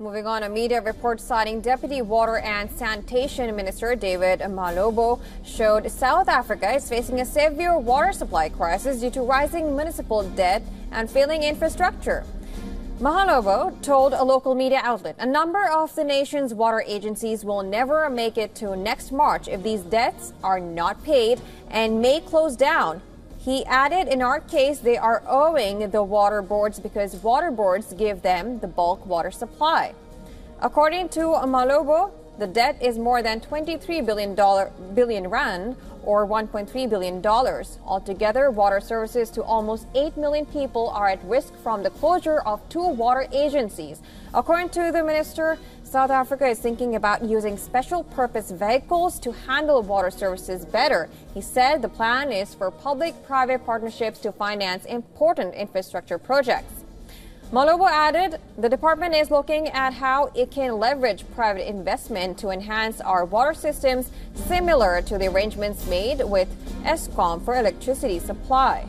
Moving on, a media report citing Deputy Water and Sanitation Minister David Mahlobo showed South Africa is facing a severe water supply crisis due to rising municipal debt and failing infrastructure. Mahlobo told a local media outlet a number of the nation's water agencies will never make it to next March if these debts are not paid and may close down. He added, in our case, they are owing the water boards because water boards give them the bulk water supply. According to Mahlobo, the debt is more than 23 billion rand or $1.3 billion. Altogether, water services to almost 8 million people are at risk from the closure of two water agencies. According to the minister, South Africa is thinking about using special-purpose vehicles to handle water services better. He said the plan is for public-private partnerships to finance important infrastructure projects. Mahlobo added, the department is looking at how it can leverage private investment to enhance our water systems, similar to the arrangements made with Eskom for electricity supply.